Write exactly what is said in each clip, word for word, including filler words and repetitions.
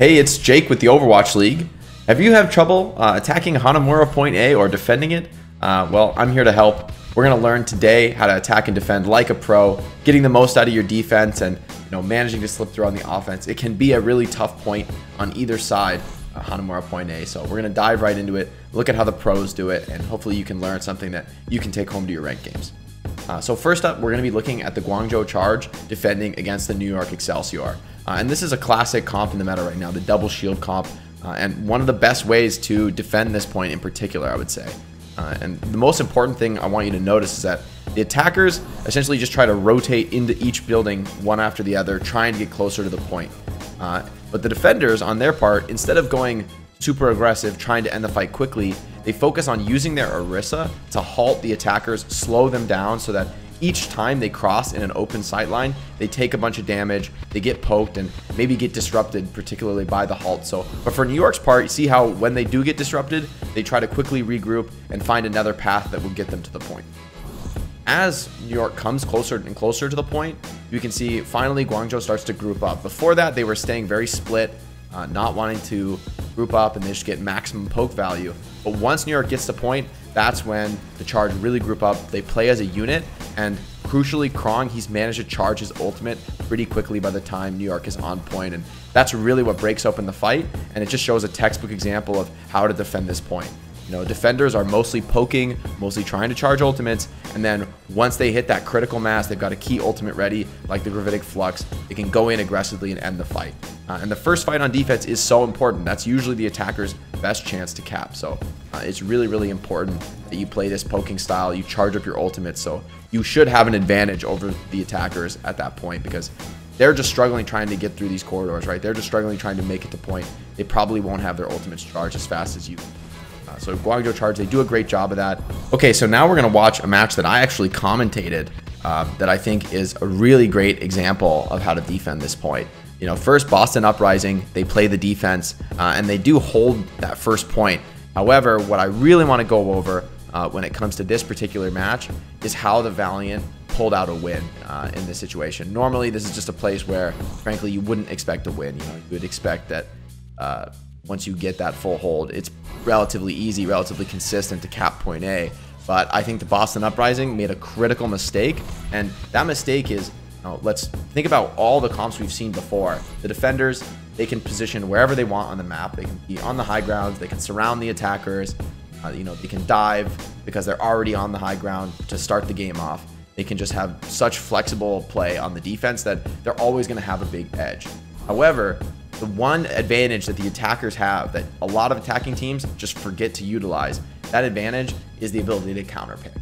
Hey, it's Jake with the Overwatch League. Have you had trouble uh, attacking Hanamura Point A or defending it? Uh, well, I'm here to help. We're gonna learn today how to attack and defend like a pro, getting the most out of your defense and you know managing to slip through on the offense. It can be a really tough point on either side, uh, Hanamura Point A. So we're gonna dive right into it, look at how the pros do it, and hopefully you can learn something that you can take home to your ranked games. Uh, so first up, we're going to be looking at the Guangzhou Charge defending against the New York Excelsior. Uh, and this is a classic comp in the meta right now, the double shield comp, uh, and one of the best ways to defend this point in particular, I would say. Uh, and the most important thing I want you to notice is that the attackers essentially just try to rotate into each building one after the other, trying to get closer to the point. Uh, but the defenders, on their part, instead of going super aggressive, trying to end the fight quickly, they focus on using their Orisa to halt the attackers, slow them down so that each time they cross in an open sight line, they take a bunch of damage, they get poked, and maybe get disrupted, particularly by the halt. So, but for New York's part, you see how when they do get disrupted, they try to quickly regroup and find another path that will get them to the point. As New York comes closer and closer to the point, you can see finally Guangzhou starts to group up. Before that, they were staying very split, uh, not wanting to group up, and they just get maximum poke value. But once New York gets to point, that's when the Charge really group up. They play as a unit, and crucially, Krong, he's managed to charge his ultimate pretty quickly by the time New York is on point, and that's really what breaks open the fight, and it just shows a textbook example of how to defend this point. You know, defenders are mostly poking, mostly trying to charge ultimates, and then once they hit that critical mass, they've got a key ultimate ready, like the Gravitic Flux. They can go in aggressively and end the fight. Uh, and the first fight on defense is so important. That's usually the attacker's best chance to cap. So uh, it's really, really important that you play this poking style. You charge up your ultimates, so you should have an advantage over the attackers at that point, because they're just struggling trying to get through these corridors, right? They're just struggling trying to make it to point. They probably won't have their ultimates charged as fast as you. Uh, so Guangzhou Charge, they do a great job of that. Okay, so now we're going to watch a match that I actually commentated uh, that I think is a really great example of how to defend this point. You know, first Boston Uprising, they play the defense, uh, and they do hold that first point. However, what I really want to go over uh, when it comes to this particular match is how the Valiant pulled out a win uh, in this situation. Normally, this is just a place where, frankly, you wouldn't expect a win. You know, you would expect that uh, once you get that full hold, it's relatively easy, relatively consistent to cap point A. But I think the Boston Uprising made a critical mistake, and that mistake is, now, let's think about all the comps we've seen before. The defenders, they can position wherever they want on the map. They can be on the high grounds. They can surround the attackers. Uh, you know, they can dive because they're already on the high ground to start the game off. They can just have such flexible play on the defense that they're always going to have a big edge. However, the one advantage that the attackers have that a lot of attacking teams just forget to utilize, that advantage is the ability to counterpick.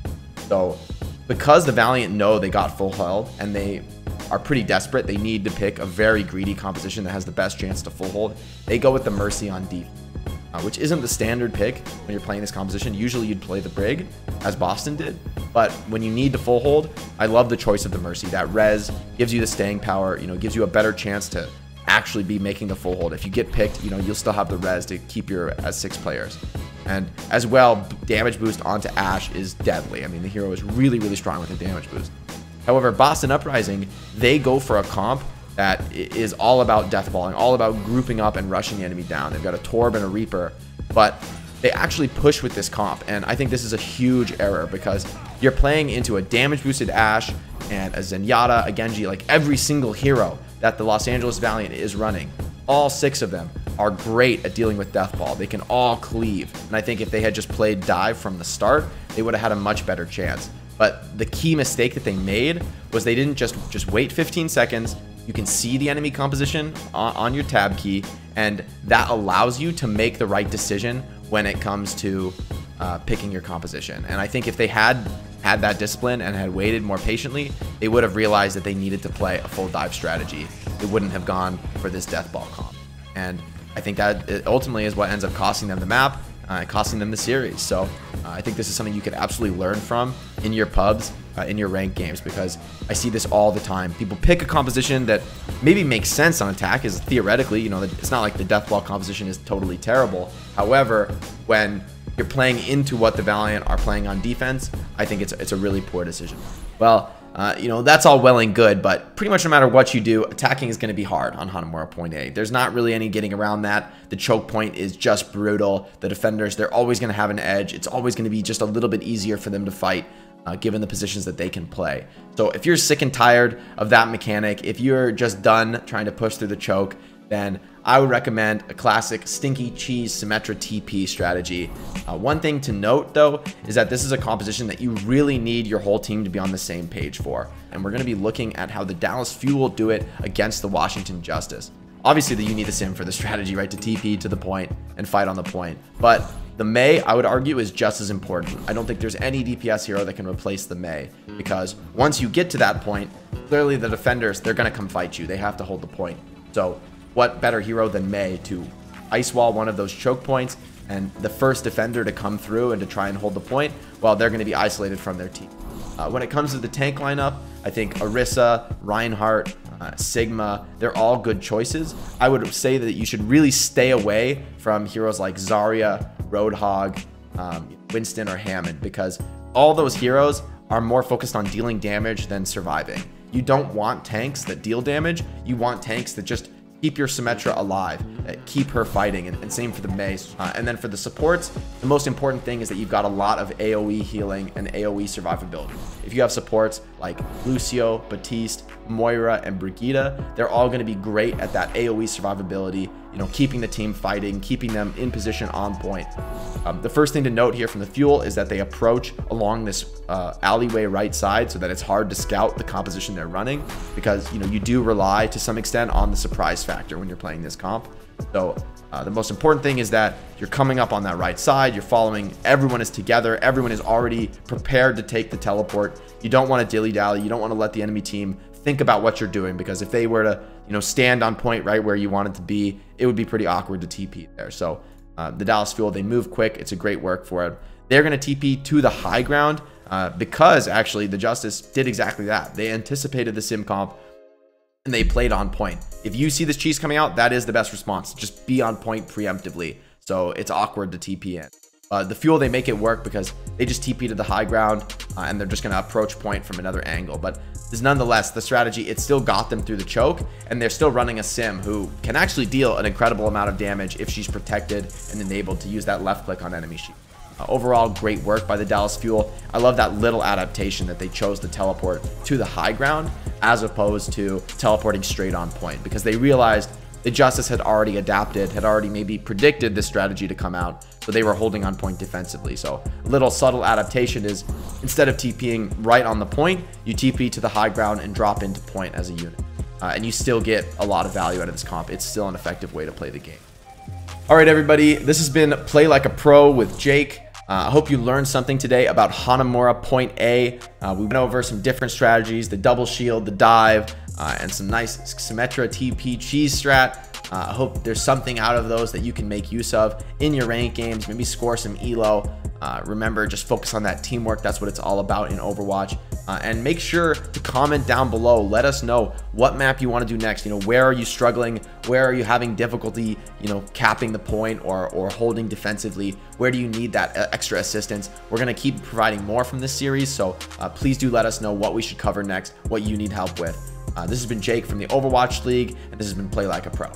So, because the Valiant know they got full hold and they are pretty desperate, they need to pick a very greedy composition that has the best chance to full hold. They go with the Mercy on deep, uh, which isn't the standard pick when you're playing this composition. Usually you'd play the Brig, as Boston did, but when you need to full hold, I love the choice of the Mercy. That res gives you the staying power, you know, gives you a better chance to actually be making the full hold. If you get picked, you know, you'll still have the res to keep your as six players. And as well, damage boost onto Ashe is deadly. I mean, the hero is really, really strong with a damage boost. However, Boston Uprising, they go for a comp that is all about deathballing, all about grouping up and rushing the enemy down. They've got a Torb and a Reaper, but they actually push with this comp. And I think this is a huge error because you're playing into a damage boosted Ashe and a Zenyatta, a Genji, like every single hero that the Los Angeles Valiant is running. All six of them are great at dealing with deathball. They can all cleave. And I think if they had just played dive from the start, they would have had a much better chance. But the key mistake that they made was they didn't just, just wait fifteen seconds. You can see the enemy composition on, on your tab key, and that allows you to make the right decision when it comes to uh, picking your composition. And I think if they had had that discipline and had waited more patiently, they would have realized that they needed to play a full dive strategy. They wouldn't have gone for this deathball comp. And I think that ultimately is what ends up costing them the map and uh, costing them the series. So uh, I think this is something you could absolutely learn from in your pubs, uh, in your ranked games, because I see this all the time. People pick a composition that maybe makes sense on attack, is theoretically, you know, it's not like the deathball composition is totally terrible. However, when you're playing into what the Valiant are playing on defense, I think it's, it's a really poor decision. Well, Uh, you know, that's all well and good, but pretty much no matter what you do, attacking is going to be hard on Hanamura Point A. There's not really any getting around that. The choke point is just brutal. The defenders, they're always going to have an edge. It's always going to be just a little bit easier for them to fight, uh, given the positions that they can play. So if you're sick and tired of that mechanic, if you're just done trying to push through the choke, then I would recommend a classic stinky cheese Symmetra T P strategy. Uh, one thing to note though, is that this is a composition that you really need your whole team to be on the same page for. And we're gonna be looking at how the Dallas Fuel do it against the Washington Justice. Obviously that you need the Sim for the strategy, right? To T P to the point and fight on the point. But the Mei, I would argue, is just as important. I don't think there's any D P S hero that can replace the Mei, because once you get to that point, clearly the defenders, they're gonna come fight you. They have to hold the point. So what better hero than Mei to ice wall one of those choke points, and the first defender to come through and to try and hold the point, well, they're going to be isolated from their team. Uh, when it comes to the tank lineup, I think Orisa, Reinhardt, uh, Sigma, they're all good choices. I would say that you should really stay away from heroes like Zarya, Roadhog, um, Winston, or Hammond, because all those heroes are more focused on dealing damage than surviving. You don't want tanks that deal damage. You want tanks that just keep your Symmetra alive, uh, keep her fighting, and, and same for the Mei. Uh, and then for the supports, the most important thing is that you've got a lot of AoE healing and AoE survivability. If you have supports like Lucio, Baptiste, Moira, and Brigida, they're all going to be great at that AoE survivability, you know, keeping the team fighting, keeping them in position on point. Um, the first thing to note here from the Fuel is that they approach along this uh, alleyway right side so that it's hard to scout the composition they're running, because, you know, you do rely to some extent on the surprise factor when you're playing this comp. So uh, the most important thing is that you're coming up on that right side, you're following, everyone is together, everyone is already prepared to take the teleport. You don't want to dilly-dally, you don't want to let the enemy team think about what you're doing, because if they were to, you know, stand on point right where you want it to be, it would be pretty awkward to T P there. So uh, the Dallas Fuel, they move quick. It's a great work for it. They're going to T P to the high ground uh, because actually the Justice did exactly that. They anticipated the sim comp and they played on point. If you see this cheese coming out, that is the best response. Just be on point preemptively. So it's awkward to T P in. Uh, the Fuel, they make it work because they just T P to the high ground uh, and they're just going to approach point from another angle. But this, nonetheless, the strategy, it still got them through the choke, and they're still running a Sim who can actually deal an incredible amount of damage if she's protected and enabled to use that left click on enemy sheet. Uh, overall, great work by the Dallas Fuel. I love that little adaptation that they chose to teleport to the high ground as opposed to teleporting straight on point, because they realized the Justice had already adapted, had already maybe predicted this strategy to come out, so they were holding on point defensively. So a little subtle adaptation is, instead of TPing right on the point, you T P to the high ground and drop into point as a unit. Uh, and you still get a lot of value out of this comp. It's still an effective way to play the game. All right, everybody, this has been Play Like a Pro with Jake. Uh, I hope you learned something today about Hanamura Point A. Uh, we went over some different strategies, the double shield, the dive, Uh, and some nice Symmetra T P cheese strat. Uh, I hope there's something out of those that you can make use of in your ranked games, maybe score some E L O. Uh, remember, just focus on that teamwork. That's what it's all about in Overwatch. Uh, and make sure to comment down below. Let us know what map you want to do next. You know, where are you struggling? Where are you having difficulty, you know, capping the point or, or holding defensively? Where do you need that extra assistance? We're going to keep providing more from this series. So uh, please do let us know what we should cover next, what you need help with. Uh, this has been Jake from the Overwatch League, and this has been Play Like a Pro.